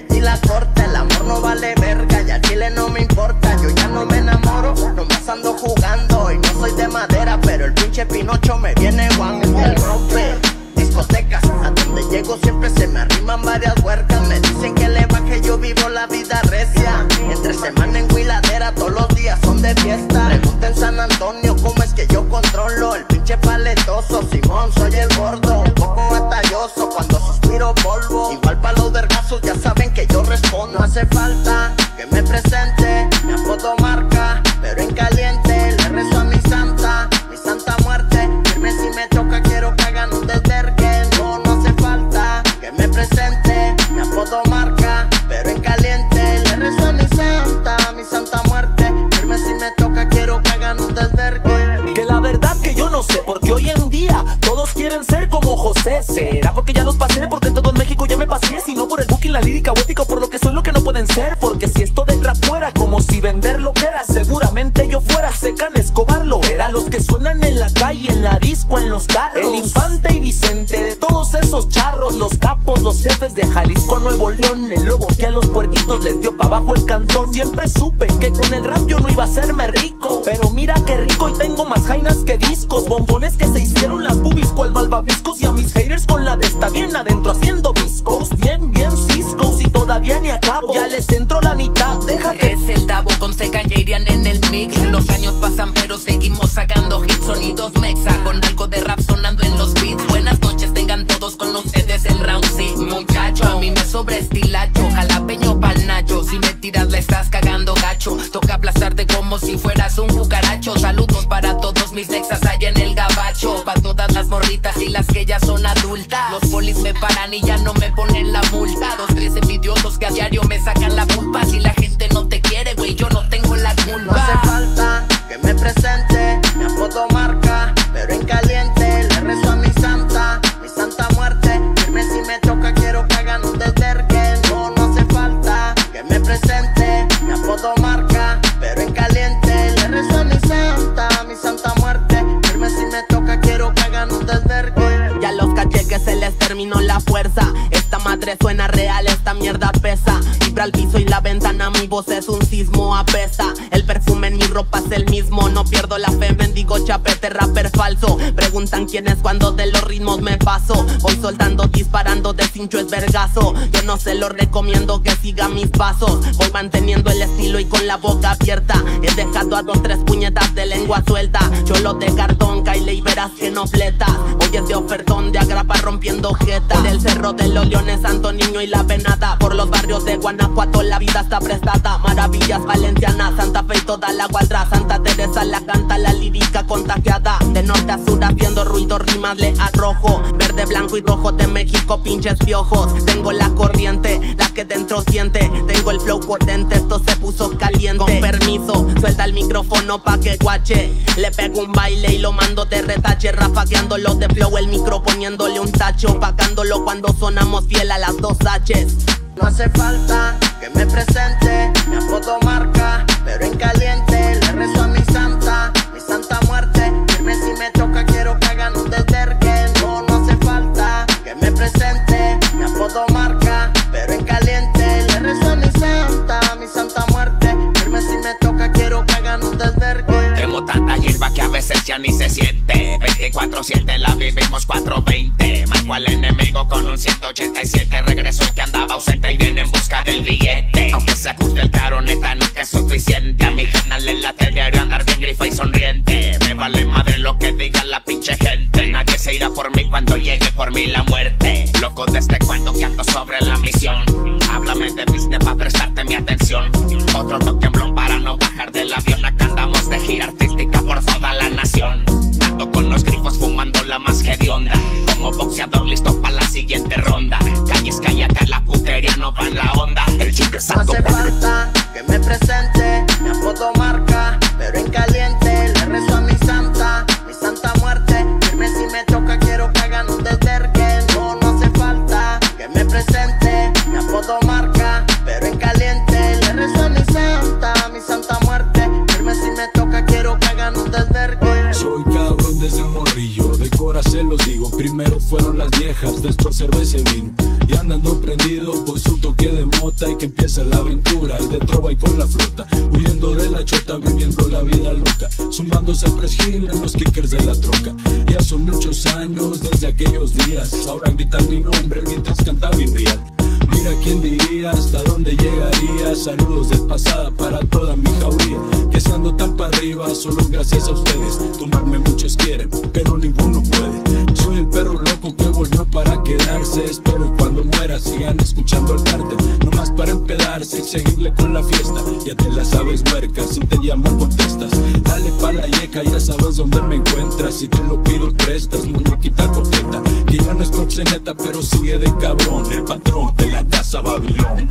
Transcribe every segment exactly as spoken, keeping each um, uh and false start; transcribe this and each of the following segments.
tiene chila corta. El amor no vale verga, ya chile no me importa. Yo ya no me enamoro, nomás ando jugando. Y no soy de madera, pero el pinche Pinocho me viene guan. El rompe discotecas, a donde llego siempre se me arriman varias huercas. Me dicen que le baje, yo vivo la vida recia. Entre semana en Huiladera, todos los días son de fiesta. Pregunta en San Antonio cómo es que yo controlo. El pinche paletoso, Simón, soy el gordo. Un poco batalloso cuando suspiro polvo. Igual pa' los vergazos, ya saben que yo respondo. No hace falta que me presente, me apodo marca, pero en caliente. Le rezo a mi santa, mi santa muerte. Firme si me toca, quiero que hagan un desvergue. No, no hace falta que me presente, me apodo marca, pero en caliente. Le rezo a mi santa, mi santa muerte. Firme si me toca, quiero que hagan un desvergue. Que la verdad que yo no sé, porque hoy en día todos quieren ser como José. Será porque ya los pasé, porque todo en México ya me pasé. Si no por el booking, la lírica huética, por lo que soy, lo que no pueden ser. Porque si esto de rap fuera como si vender lo que era, seguramente yo fuera Secan Escobarlo. Era los que suenan en la calle, en la disco, en los carros. El Infante y Vicente, de todos esos charros. Los capos, los jefes de Jalisco, Nuevo León. El lobo que a los puerquitos les dio pa' abajo el cantón. Siempre supe que con el rap yo no iba a hacerme rico, pero mira qué rico, y tengo más jainas que discos. Bombones que se hicieron las boobies cual malvaviscos. Y a mis haters con la de está bien adentro haciendo discos. Bien, bien ciscos, y todavía ni acabo, ya les entro la mitad, déjate. Es el Davo con Seca, ya irían en el mix. Los años pasan pero seguimos sacando hits. Sonidos mexa con algo de rap sonando en los beats. Buenas noches tengan todos, con ustedes el round six. Muchacho, a mí me sobreestilacho, jalapeño pa'l nacho. Si me tiras la estás cagando gacho, toca aplastarte como si fueras un cucaracho. Saludos para todos mis nexas allá en el gabacho, pa' todas las morritas y las que ya son adultas. Los polis me paran y ya no me ponen la multa. Dos, tres envidiosos que a diario me sacan la culpa. Si la gente no te quiere, güey, yo no tengo la culpa. No hace falta que me presente, me apodo marca, pero en caliente. Le rezo a mi santa, mi santa muerte. Firme si me toca, quiero que hagan un desvergue. No, no hace falta que me presente, me apodo marca, pero en caliente. Le rezo a mi santa, mi santa muerte. Firme si me toca, quiero que hagan un desvergue. Ya los caché que se les terminó la fuerza. Esta madre suena real, esta mierda pesa. Vibra al piso y la ventana, mi voz es un sismo, apesta. El perfume en mi ropa es el mismo, no pierdo la fe, mendigo chapete, rapper falso. Preguntan quién es cuando de los ritmos me paso. Voy soltando, disparando, desincho es vergazo. Yo no se lo recomiendo que siga mis pasos. Voy manteniendo el estilo y con la boca abierta. He dejado a dos, tres puñetas de lengua suelta. Cholo de cartón, caile y verás que no fletas. Oye ese ofertón de agrapa rompiendo jeta. Del cerro del olio Santo Niño y la Venada, por los barrios de Guanajuato la vida está prestada. Maravillas, Valenciana, Santa Fe y toda la cuadra. Santa Teresa la canta, la lírica contagiada. De norte a sur haciendo ruido, rimas le arrojo. Verde, blanco y rojo de México, pinches piojos. Tengo la corriente, la que dentro siente. Tengo el flow potente, esto se puso caliente. Con permiso, suelta el micrófono pa' que guache. Le pego un baile y lo mando de retache. Rafagueándolo de flow, el micro poniéndole un tacho. Opacándolo cuando sonamos fiel a las dos H's. No hace falta que me presente, me apodo marca, pero en caliente. Le rezo a mi santa, mi santa muerte. Firme si me toca, quiero que hagan un desvergue. No, no hace falta que me presente, me apodo marca, pero en caliente. Le rezo a mi santa, mi santa muerte. Firme si me toca, quiero que hagan un desvergue. Tengo tanta hierba que a veces ya ni se siente. Veinticuatro siete la vivimos cuatro veinte. Al enemigo con un ciento ochenta y siete. Regreso el que andaba ausente y viene en busca del billete. Aunque se ajuste el caroneta, nunca es suficiente. A mi canal en la tele haré andar bien grifa y sonriente. Me vale madre lo que diga la pinche gente. Nadie se irá por mí cuando llegue por mí la muerte. Loco desde cuando que ando sobre la misión. Háblame de business pa' prestarte mi atención. Otro toquemblón para no bajar del avión. Acá andamos de gira artística por toda la nación. Ando con los grifos fumando la más hedionda. Como boxeador listo para la siguiente ronda. Calles, cállate, la putería no va en la onda. El chico es alto. No hace falta que me presente, me apodo marca, pero en caliente. Le rezo a mi santa, mi santa muerte. Firme si me toca, quiero que hagan un desvergue. No, no hace falta que me presente, me apodo marca, pero en caliente. Le rezo a mi santa, mi santa muerte. Firme si me toca, quiero que hagan un desvergue. Soy cabrón desde morrillo, de cora se los digo. Primero fueron las viejas, después cerveza y vino. Y andando prendido por su toque de moto. gusta y que empiece la aventura. Y de trova y con la fruta, huyendo de la chota, viviendo la vida loca, sumándose a Fresh Hill en los kickers de la troca. Ya son muchos años desde aquellos días, ahora gritan mi nombre mientras canta mi real. Mira quién diría, hasta dónde llegaría. Saludos de pasada para toda mi jauría, que se ando tan para arriba solo gracias a ustedes. Tomarme muchos quieren, pero ninguno puede. Soy el perro loco que volvió para quedarse. Espero cuando muera sigan escuchando el cartel, nomás para empedarse y seguirle con la fiesta. Ya te la sabes huerca, si te llaman contestas. Dale pa' la yeca, ya sabes dónde me encuentras. Si te lo pido prestas, muñequita coqueta, que ya no es proxeneta pero sigue de cabrón, el patrón de la casa Babilón.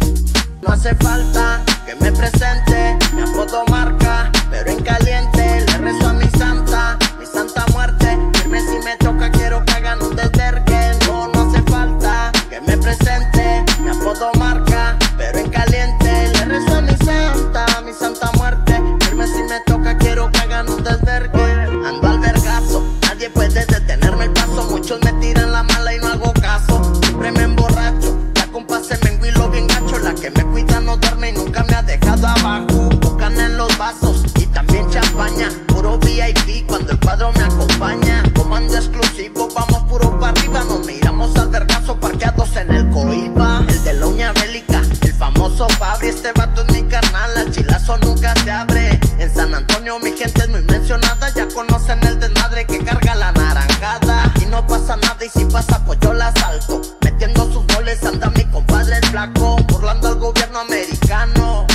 No hace falta que me presente, mi apodo marca, pero en caliente. Le rezo a mi santa, mi santa muerte, firme si me toca, quiero que hagan un desvergue. No, no hace falta que me presente, mi apodo marca, pero en caliente. Le rezo a mi santa, mi santa muerte, firme si me toca, quiero que hagan un desvergue. Ando al vergazo, nadie puede detenerme el paso, muchos me tiran la mala y no hago caso. Siempre me emborracho, la compa se me enguilo bien gacho, la que me cuida no darme y nunca me ha dejado abajo. Bocan en los vasos y también champaña, puro V I P cuando el cuadro me acompaña. Comando exclusivo, vamos puro pa' arriba, nos miramos al vergazo parqueados en el Coiba. El de la uña bélica, el famoso Fabri, este vato es mi carnal, el chilazo nunca se abre. En San Antonio mi gente es muy mencionada, ya conocen el desmadre que carga la naranjada. Y no pasa nada y si pasa pues yo la salto, metiendo sus goles anda mi compadre el flaco, burlando al gobierno americano,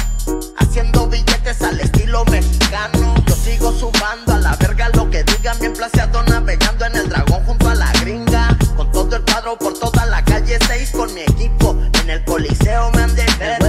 haciendo billetes al estilo mexicano. Yo sigo subando a la verga lo que digan, bien placeado navegando en el dragón junto a la gringa, con todo el cuadro por toda la calle seis con mi equipo, en el coliseo me han de ver.